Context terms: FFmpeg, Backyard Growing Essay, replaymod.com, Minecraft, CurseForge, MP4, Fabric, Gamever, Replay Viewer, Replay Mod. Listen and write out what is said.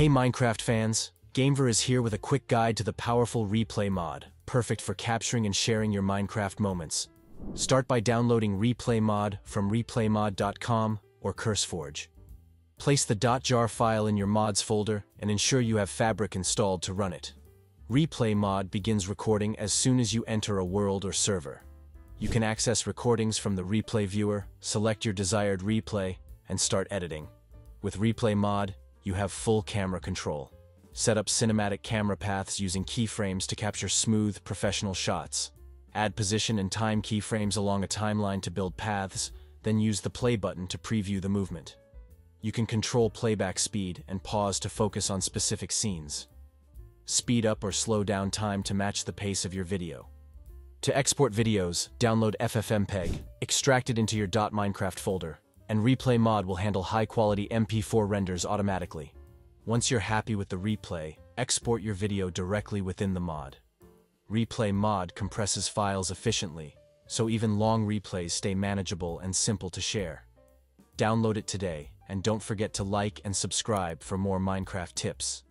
Hey Minecraft fans, Gamever is here with a quick guide to the powerful Replay Mod, perfect for capturing and sharing your Minecraft moments. Start by downloading Replay Mod from replaymod.com or CurseForge. Place the .jar file in your mods folder and ensure you have Fabric installed to run it. Replay Mod begins recording as soon as you enter a world or server. You can access recordings from the Replay Viewer, select your desired replay, and start editing. With Replay Mod, you have full camera control. Set up cinematic camera paths using keyframes to capture smooth, professional shots. Add position and time keyframes along a timeline to build paths, then use the play button to preview the movement. You can control playback speed and pause to focus on specific scenes. Speed up or slow down time to match the pace of your video. To export videos, download FFmpeg, extract it into your .minecraft folder, and Replay Mod will handle high-quality MP4 renders automatically. Once you're happy with the replay, export your video directly within the mod. Replay Mod compresses files efficiently, so even long replays stay manageable and simple to share. Download it today, and don't forget to like and subscribe for more Minecraft tips.